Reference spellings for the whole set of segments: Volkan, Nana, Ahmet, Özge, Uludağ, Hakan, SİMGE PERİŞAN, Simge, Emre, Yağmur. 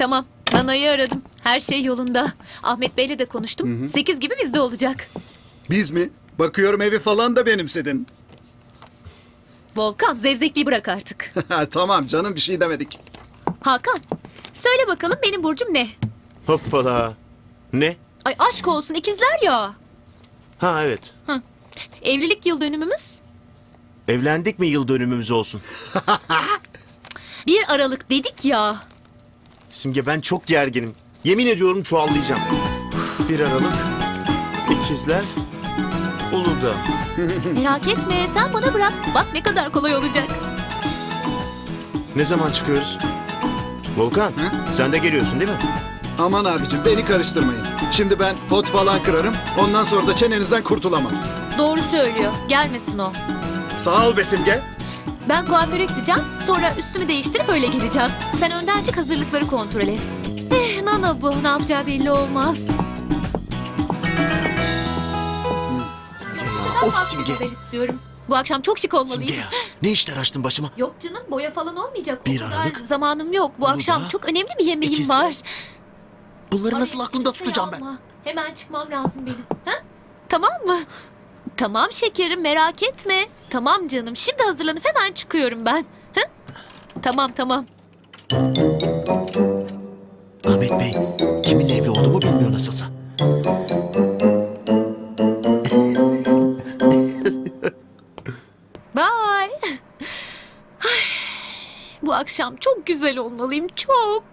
Tamam. Nana'yı aradım. Her şey yolunda. Ahmet Bey'le de konuştum. 8 gibi bizde olacak. Biz mi? Bakıyorum evi falan da benimsedin. Volkan, zevzekliği bırak artık. Tamam canım, bir şey demedik. Hakan, söyle bakalım benim burcum ne? Hoppala. Ne? Ay aşk olsun, ikizler ya. Ha evet. Hı. Evlilik yıl dönümümüz? Evlendik mi yıl dönümümüz olsun? 1 Aralık dedik ya. Simge, ben çok gerginim. Yemin ediyorum çuvallayacağım. 1 Aralık, ikizler, Uludağ. Merak etme, sen bana bırak. Bak ne kadar kolay olacak. Ne zaman çıkıyoruz? Volkan, hı? Sen de geliyorsun değil mi? Aman abicim, beni karıştırmayın. Şimdi ben pot falan kırarım. Ondan sonra da çenenizden kurtulamam. Doğru söylüyor. Gelmesin o. Sağ ol be Simge. Ben kuaföre gideceğim. Sonra üstümü değiştirip öyle geleceğim. Sen önden çık, hazırlıkları kontrol et. Nana bu. Ne yapacağı belli olmaz. Of Simge. Bu akşam çok şık olmalıyım. Simge ya, ne işler açtın başıma? Yok canım, boya falan olmayacak. 1 Aralık. Zamanım yok. Bu akşam çok önemli bir yemeğim var. Bunları abi, nasıl aklımda tutacağım ben? Hemen çıkmam lazım benim. Ha? Tamam mı? Tamam şekerim, merak etme. Tamam canım, şimdi hazırlanıp hemen çıkıyorum ben. Ha? Tamam. Ahmet Bey, kiminle evli olduğumu bilmiyor nasılsa. Bye. Bu akşam çok güzel olmalıyım, çok.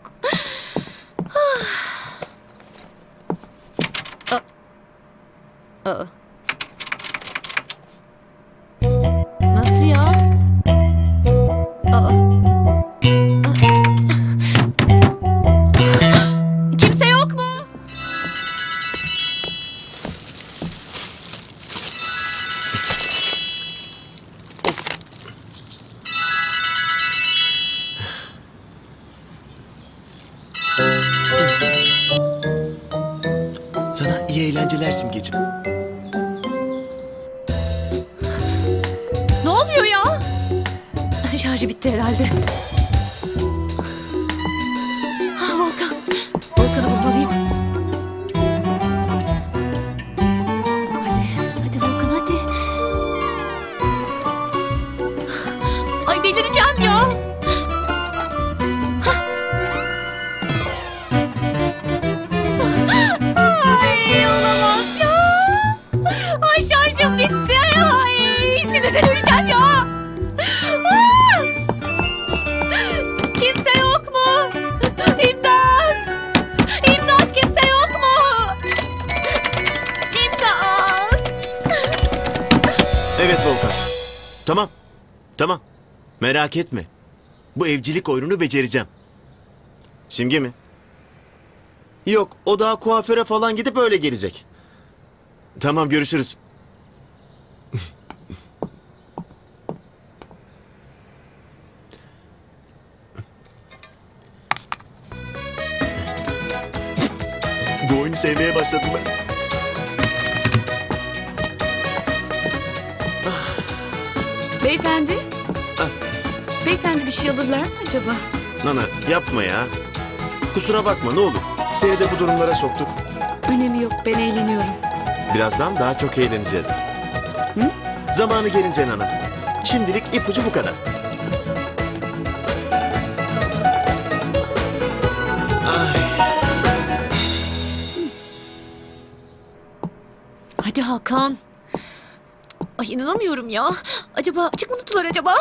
Nasıl ya? Kimse yok mu? Sana iyi eğlenceler Simgeciğim. Şarjı bitti herhalde. Ah, Volkan. Volkan'ı bulmalıyım. Hadi Volkan, hadi. Ay delireceğim ya. Ay olamaz ya. Ay şarjım bitti. Ay sinirden öleceğim ya. Tamam. Merak etme. Bu evcilik oyununu becereceğim. Simge mi? Yok, o daha kuaföre falan gidip öyle gelecek. Tamam, görüşürüz. Bu oyunu sevmeye başladım ben. Beyefendi? Ah. Beyefendi, bir şey alırlar mı acaba? Nana yapma ya. Kusura bakma ne olur. Seni de bu durumlara soktuk. Önemi yok, ben eğleniyorum. Birazdan daha çok eğleneceğiz. Hı? Zamanı gelince Nana. Şimdilik ipucu bu kadar. Hadi Hakan. Ay inanamıyorum ya. Acaba açık mı tuttular acaba?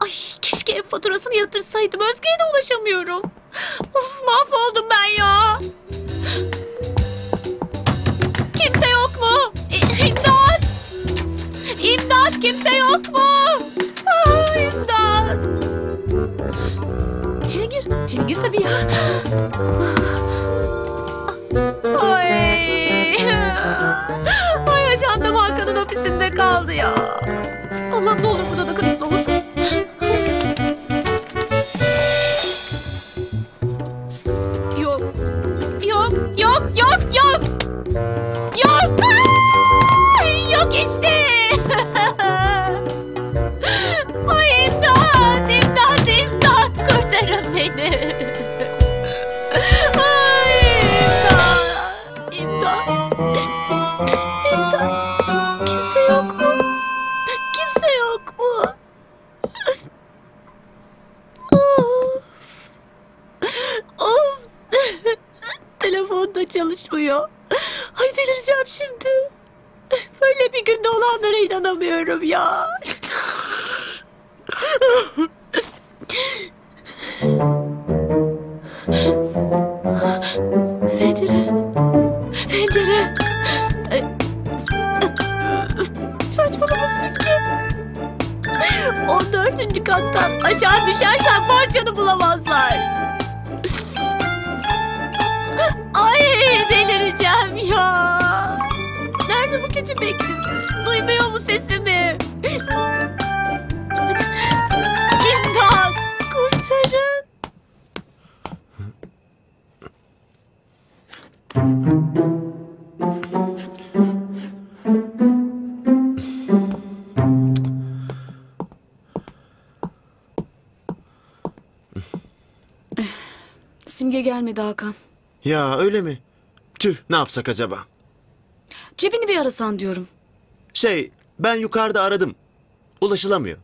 Ay keşke ev faturasını yatırsaydım. Özge'ye de ulaşamıyorum. Of, mahvoldum ben ya. Kimse yok mu? İmdat! İmdat, kimse yok mu? Aa, imdat! Çilingir tabii ya. Ay. Yaşandım, Hakan'ın ofisinde kaldı ya. Allah'ım ne olur burada da kırıklı olsun. Yok. Yok. Ay, yok işte. Ay imdat, kurtarın. çalışmıyor. Ay delireceğim şimdi. Böyle bir günde olanlara inanamıyorum ya. Pencere. Pencere. Saçmalama Simge. 14. kattan aşağı düşersen parçanı bulamazlar. Ay delireceğim ya. Nerede bu küçük bekçisi? Duymuyor mu sesimi? İmdat! Kurtarın! Simge gelmedi Hakan. Ya öyle mi? Tüh, ne yapsak acaba? Cebini bir arasan diyorum. Ben yukarıda aradım. Ulaşılamıyor.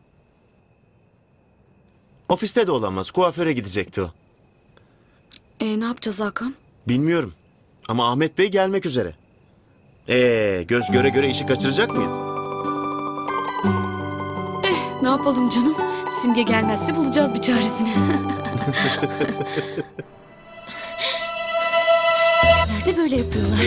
Ofiste de olamaz. Kuaföre gidecekti o. Ne yapacağız Hakan? Bilmiyorum. Ama Ahmet Bey gelmek üzere. Göz göre göre işi kaçıracak mıyız? Ne yapalım canım? Simge gelmezse bulacağız bir çaresini. Nerede böyle yapıyorlar?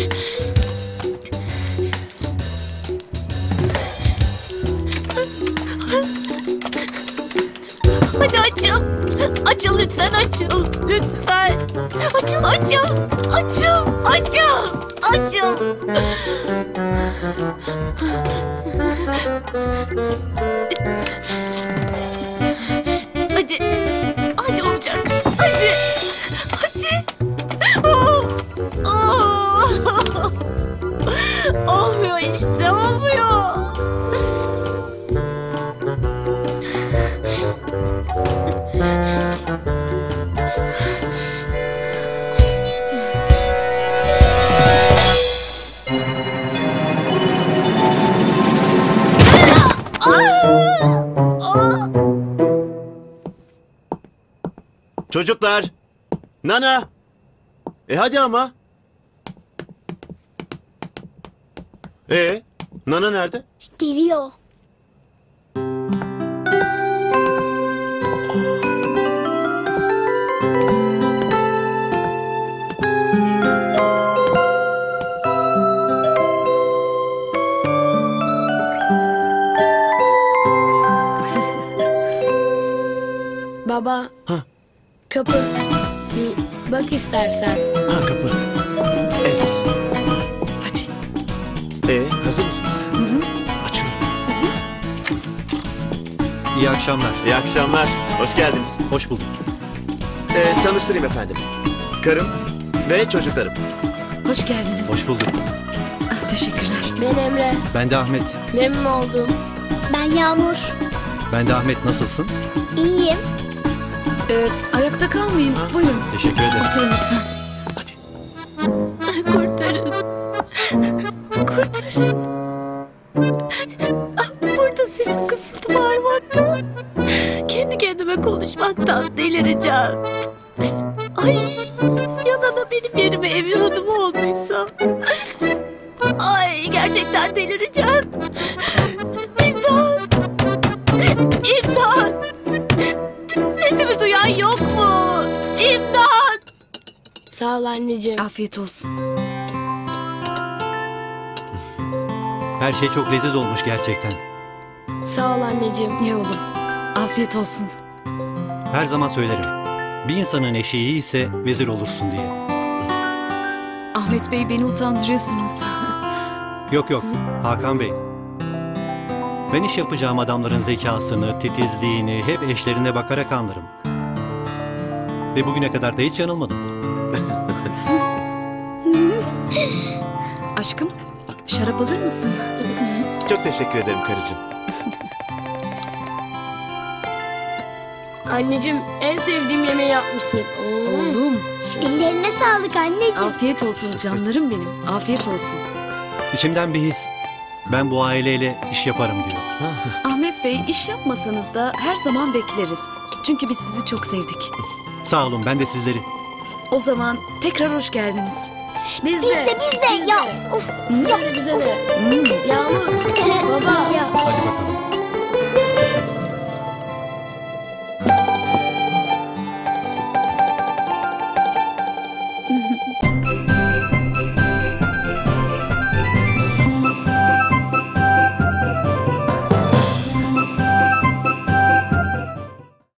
Hadi açıl. Açıl lütfen, açıl. Lütfen. Açıl, açıl. Açıl, açıl. Açıl. Hadi. Hadi olacak. Hadi. Hadi. Oh. Oh. Olmuyor işte, olmuyor. Çocuklar! Nana! Hadi ama! Nana nerede? Geliyor. Baba. Ha. Kapı. Bir bak istersen. Ha, kapı. Evet. Hadi. Hazır mısınız? Hı hı. Açıyorum. Hı hı. İyi akşamlar. İyi akşamlar. Hoş geldiniz. Hoş bulduk. Tanıştırayım efendim. Karım ve çocuklarım. Hoş geldiniz. Hoş bulduk. Ah, teşekkürler. Ben Emre. Ben de Ahmet. Memnun oldum. Ben Yağmur. Ben de Ahmet. Nasılsın? İyiyim. Ayakta kalmayın. Buyurun. Teşekkür ederim. Oturun lütfen. Hadi. Kurtarın. Kurtarın. Burada sesim kısıldı bağırmaktan. Kendi kendime konuşmaktan delireceğim. Ay, yanına benim yerime evin hanımı olduysa. Ay, gerçekten delireceğim. İmdat. İmdat. Sesimi duyan yok mu? İmdat! Sağ ol anneciğim. Afiyet olsun. Her şey çok leziz olmuş gerçekten. Sağ ol anneciğim. Ne oğlum? Afiyet olsun. Her zaman söylerim. Bir insanın eşeği ise vezir olursun diye. Ahmet Bey, beni utandırıyorsunuz. Yok yok Hakan Bey. Ben iş yapacağım adamların zekasını, titizliğini hep eşlerine bakarak anlarım. Ve bugüne kadar da hiç yanılmadım. Aşkım, şarap alır mısın? Çok teşekkür ederim karıcığım. Anneciğim, en sevdiğim yemeği yapmışsın. Oğlum. Ellerine sağlık anneciğim. Afiyet olsun canlarım benim. Afiyet olsun. İçimden bir his. Ben bu aileyle iş yaparım diyor. Ahmet Bey, iş yapmasanız da her zaman bekleriz. Çünkü biz sizi çok sevdik. Sağ olun, ben de sizleri. O zaman tekrar hoş geldiniz. Biz de. Ya. Of. Böyle bize de. Yağmur. Baba. Hadi bakalım.